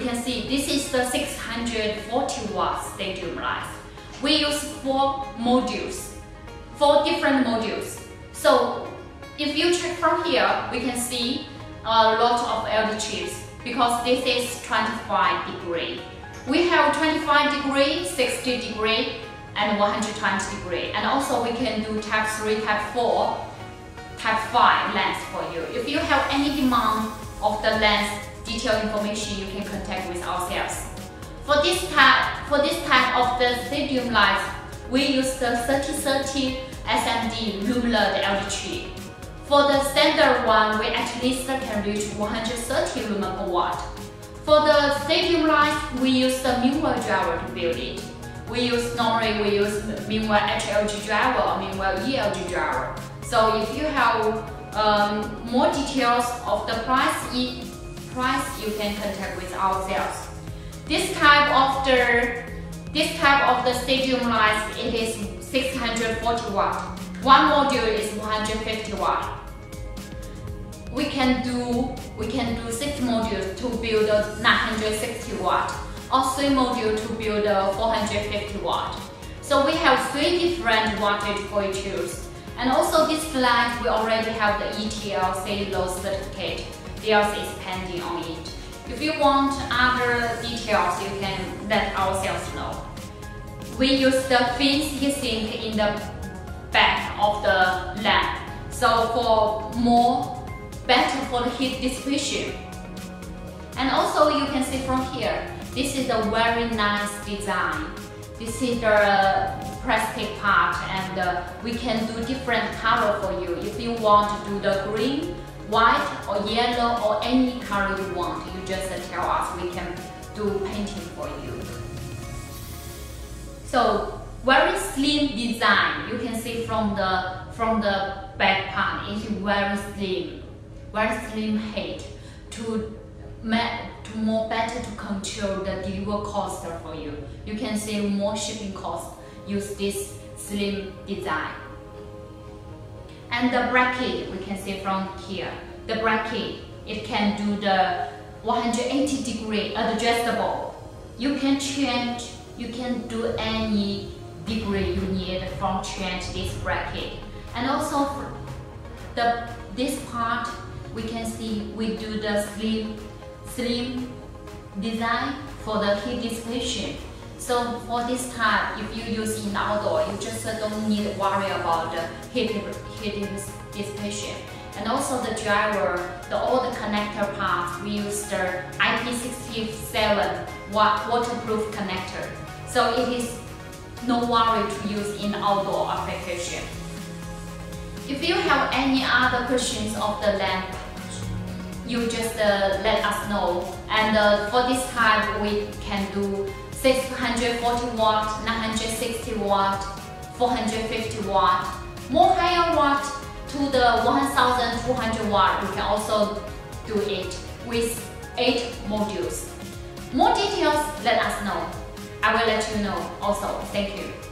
you can see this is the 640 watts stadium light. We use four different modules. So if you check from here, we can see a lot of LED chips because this is 25 degree. We have 25 degree, 60 degree, and 120 degree. And also we can do type 3, type 4, type 5 lens for you. If you have any demand of the lens detailed information, you can contact with ourselves. For this type of the stadium lights, we use the 3030 SMD luminal LED chip. For the standard one, we at least can reach 130 lumen per watt. For the stadium light, we use the MINWA driver to build it. Normally we use MINWA HLG driver or MINWA ELG driver. So if you have more details of the price, you can contact with ourselves. This type of the stadium lights, it is 640 watt. One module is 150 watt. We can do 6 modules to build a 960 watt, or 3 modules to build a 450 watt. So we have 3 different wattage for you choose. And also this light, we already have the ETL cellulose certificate. DLC is pending on it. If you want other details, you can let ourselves know. We use the fin heat sink in the back of the lamp, so for better for the heat dissipation. And also you can see from here, this is a very nice design. This is the plastic part, and we can do different color for you. If you want to do the green, white or yellow or any color you want, you just tell us, we can do painting for you. So very slim design. You can see from the back part, it's very slim, head to more better to control the delivery cost for you. You can save more shipping cost. Use this slim design. And the bracket, we can see from here, the bracket, it can do the 180 degree adjustable. You can change, you can do any degree you need from change this bracket. And also for this part, we can see we do the slim design for the heat dissipation. So for this type, if you use in outdoor, you just don't need to worry about the heat dissipation. And also the driver, all the connector parts, we use the IP67 waterproof connector. So it is no worry to use in outdoor application. If you have any other questions of the lamp, you just let us know. And for this type, we can do 640 watt, 960 watt, 450 watt. More higher watt to the 1200 watt, we can also do it with 8 modules. More details, let us know. I will let you know also. Thank you.